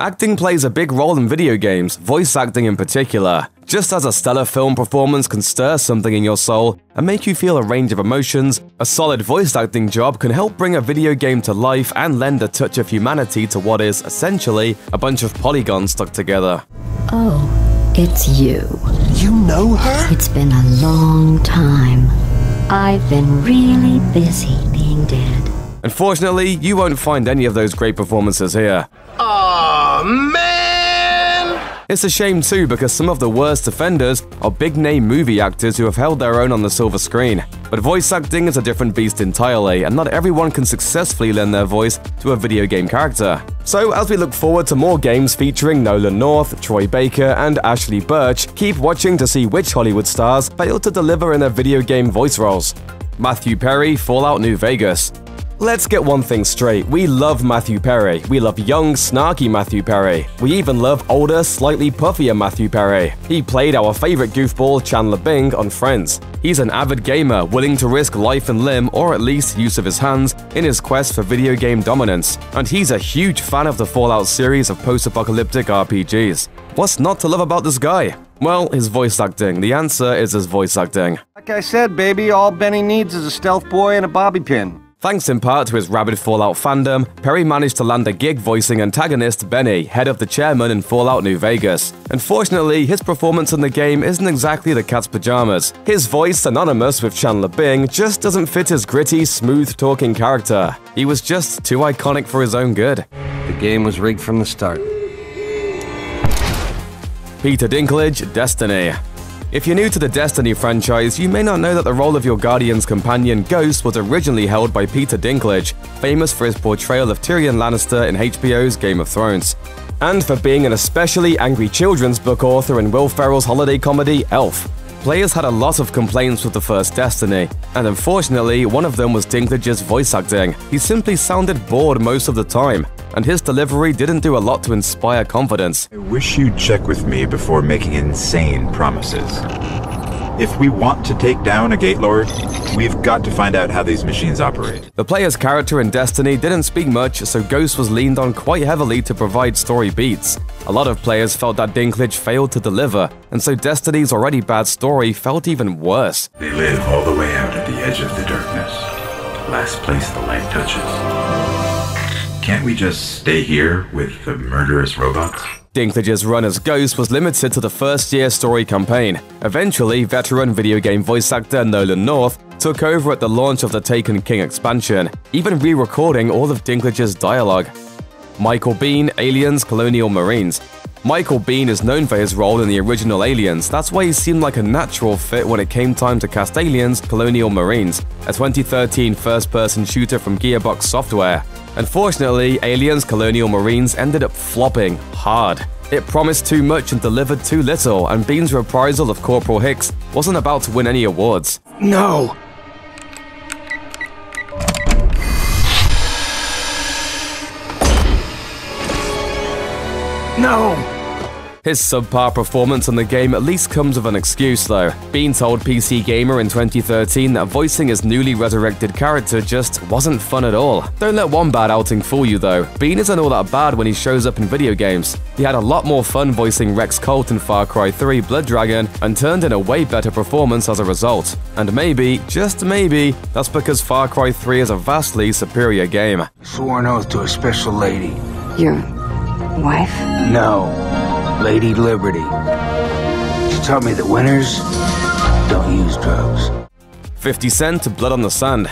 Acting plays a big role in video games, voice acting in particular. Just as a stellar film performance can stir something in your soul and make you feel a range of emotions, a solid voice acting job can help bring a video game to life and lend a touch of humanity to what is, essentially, a bunch of polygons stuck together. Oh, it's you. You know her? It's been a long time. I've been really busy being dead. Unfortunately, you won't find any of those great performances here. Aw, man! It's a shame too, because some of the worst offenders are big-name movie actors who have held their own on the silver screen. But voice acting is a different beast entirely, and not everyone can successfully lend their voice to a video game character. So, as we look forward to more games featuring Nolan North, Troy Baker, and Ashley Burch, keep watching to see which Hollywood stars fail to deliver in their video game voice roles. Matthew Perry, Fallout: New Vegas. Let's get one thing straight, we love Matthew Perry. We love young, snarky Matthew Perry. We even love older, slightly puffier Matthew Perry. He played our favorite goofball, Chandler Bing, on Friends. He's an avid gamer, willing to risk life and limb, or at least use of his hands, in his quest for video game dominance. And he's a huge fan of the Fallout series of post-apocalyptic RPGs. What's not to love about this guy? Well, his voice acting. The answer is his voice acting. Like I said, baby, all Benny needs is a stealth boy and a bobby pin. Thanks in part to his rabid Fallout fandom, Perry managed to land a gig voicing antagonist Benny, head of the chairman in Fallout New Vegas. Unfortunately, his performance in the game isn't exactly the cat's pajamas. His voice, synonymous with Chandler Bing, just doesn't fit his gritty, smooth-talking character. He was just too iconic for his own good. The game was rigged from the start. Peter Dinklage, Destiny. If you're new to the Destiny franchise, you may not know that the role of your Guardian's companion, Ghost, was originally held by Peter Dinklage, famous for his portrayal of Tyrion Lannister in HBO's Game of Thrones, and for being an especially angry children's book author in Will Ferrell's holiday comedy, Elf. Players had a lot of complaints with the first Destiny, and unfortunately, one of them was Dinklage's voice acting. He simply sounded bored most of the time, and his delivery didn't do a lot to inspire confidence. I wish you'd check with me before making insane promises. If we want to take down a Gate Lord, we've got to find out how these machines operate. The player's character in Destiny didn't speak much, so Ghost was leaned on quite heavily to provide story beats. A lot of players felt that Dinklage failed to deliver, and so Destiny's already bad story felt even worse. They live all the way out at the edge of the darkness, last place the light touches. Can't we just stay here with the murderous robots? Dinklage's run as Ghost was limited to the first-year story campaign. Eventually, veteran video game voice actor Nolan North took over at the launch of the Taken King expansion, even re-recording all of Dinklage's dialogue. Michael Biehn, Aliens: Colonial Marines. Michael Biehn is known for his role in the original Aliens, that's why he seemed like a natural fit when it came time to cast Aliens: Colonial Marines, a 2013 first-person shooter from Gearbox Software. Unfortunately, Aliens: Colonial Marines ended up flopping hard. It promised too much and delivered too little, and Bihn's reprisal of Corporal Hicks wasn't about to win any awards. No! No! His subpar performance in the game at least comes with an excuse, though. Biehn told PC Gamer in 2013 that voicing his newly resurrected character just wasn't fun at all. Don't let one bad outing fool you, though. Biehn isn't all that bad when he shows up in video games. He had a lot more fun voicing Rex Colt in Far Cry 3: Blood Dragon and turned in a way better performance as a result. And maybe, just maybe, that's because Far Cry 3 is a vastly superior game. I swore an oath to a special lady. Your wife? No. Lady Liberty. She taught me that winners don't use drugs. 50 Cent Blood on the Sand.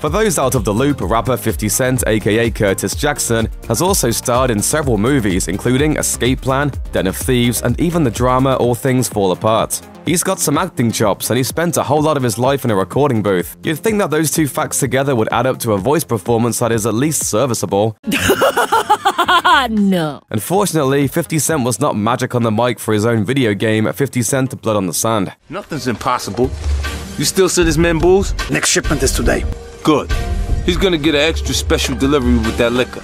For those out of the loop, rapper 50 Cent, aka Curtis Jackson, has also starred in several movies, including Escape Plan, Den of Thieves, and even the drama All Things Fall Apart. He's got some acting chops, and he spent a whole lot of his life in a recording booth. You'd think that those two facts together would add up to a voice performance that is at least serviceable. No. Unfortunately, 50 Cent was not magic on the mic for his own video game, 50 Cent Blood on the Sand. Nothing's impossible. You still see this man booze? Next shipment is today. Good. He's gonna get an extra special delivery with that liquor.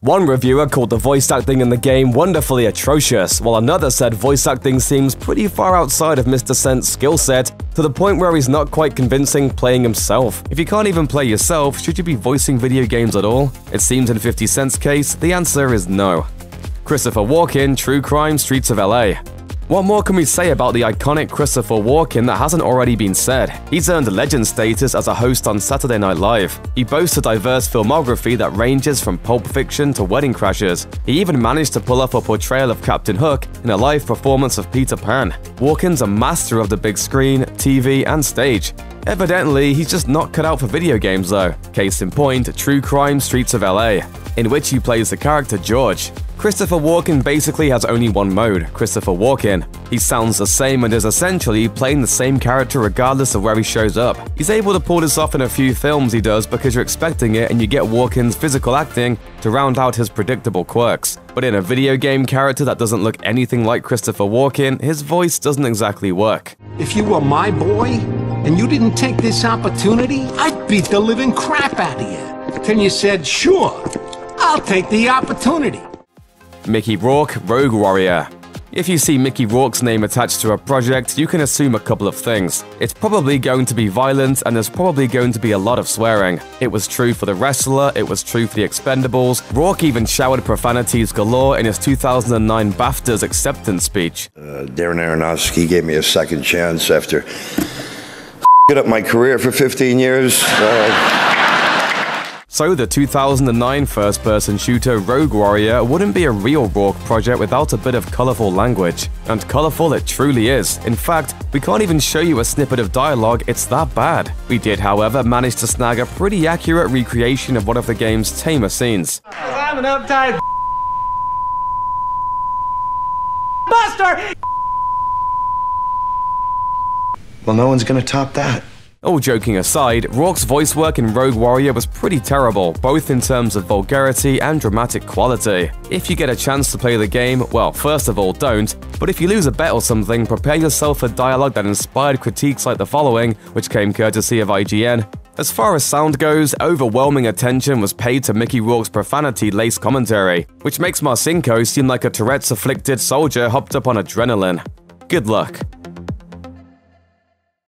One reviewer called the voice acting in the game wonderfully atrocious, while another said voice acting seems pretty far outside of Mr. Cent's skill set to the point where he's not quite convincing playing himself. If you can't even play yourself, should you be voicing video games at all? It seems in 50 Cent's case, the answer is no. Christopher Walken, True Crime, Streets of LA. What more can we say about the iconic Christopher Walken that hasn't already been said? He's earned legend status as a host on Saturday Night Live. He boasts a diverse filmography that ranges from Pulp Fiction to Wedding Crashers. He even managed to pull off a portrayal of Captain Hook in a live performance of Peter Pan. Walken's a master of the big screen, TV, and stage. Evidently, he's just not cut out for video games though. Case in point, True Crime, Streets of LA, in which he plays the character George. Christopher Walken basically has only one mode, Christopher Walken. He sounds the same and is essentially playing the same character regardless of where he shows up. He's able to pull this off in a few films he does because you're expecting it and you get Walken's physical acting to round out his predictable quirks. But in a video game character that doesn't look anything like Christopher Walken, his voice doesn't exactly work. If you were my boy and you didn't take this opportunity, I'd beat the living crap out of you. Then you said, sure, I'll take the opportunity. Mickey Rourke, Rogue Warrior. If you see Mickey Rourke's name attached to a project, you can assume a couple of things. It's probably going to be violent, and there's probably going to be a lot of swearing. It was true for The Wrestler, it was true for The Expendables. Rourke even showered profanities galore in his 2009 BAFTAs acceptance speech. Darren Aronofsky gave me a second chance after f***ing up my career for 15 years. So the 2009 first-person shooter Rogue Warrior wouldn't be a real Rourke project without a bit of colorful language. And colorful it truly is. In fact, we can't even show you a snippet of dialogue, it's that bad. We did, however, manage to snag a pretty accurate recreation of one of the game's tamer scenes. I'm an uptight buster! Well, no one's gonna top that. All joking aside, Rourke's voice work in Rogue Warrior was pretty terrible, both in terms of vulgarity and dramatic quality. If you get a chance to play the game, well, first of all, don't, but if you lose a bet or something, prepare yourself for dialogue that inspired critiques like the following, which came courtesy of IGN. As far as sound goes, overwhelming attention was paid to Mickey Rourke's profanity-laced commentary, which makes Marcinko seem like a Tourette's-afflicted soldier hopped up on adrenaline. Good luck.